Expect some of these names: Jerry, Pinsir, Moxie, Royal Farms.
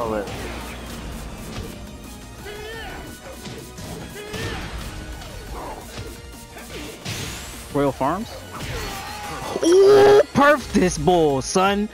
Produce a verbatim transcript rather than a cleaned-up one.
I'll live. Royal Farms? Ooh, perf this bull, son!